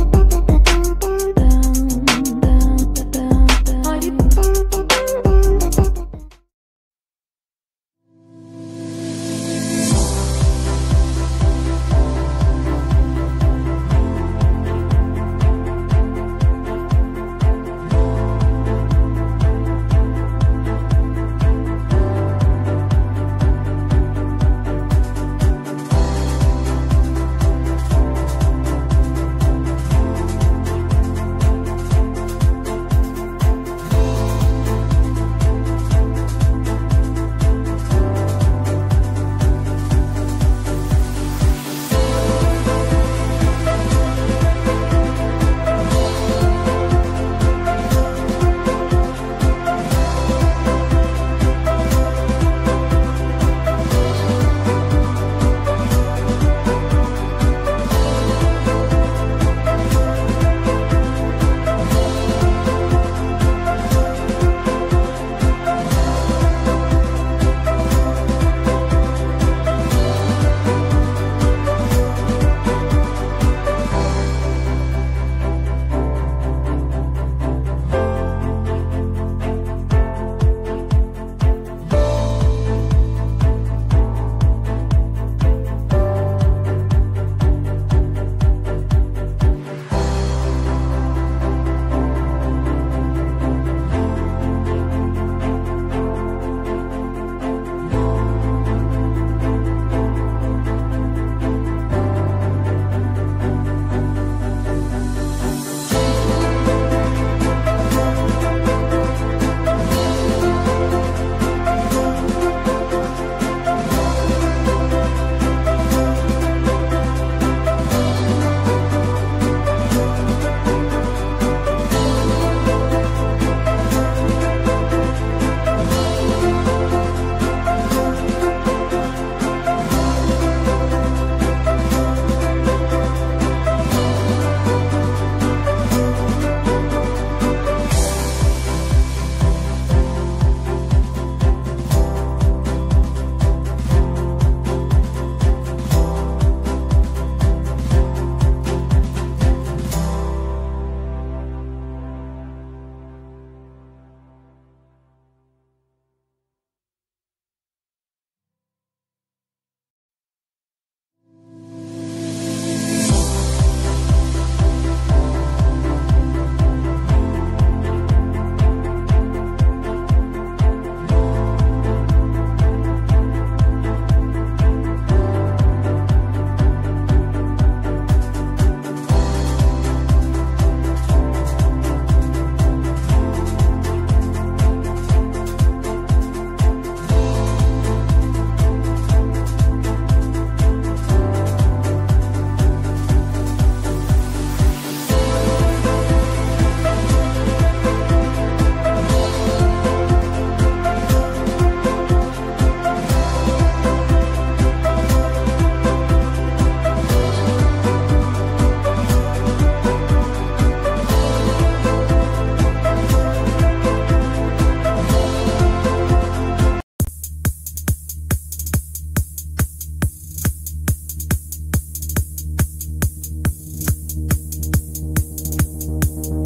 I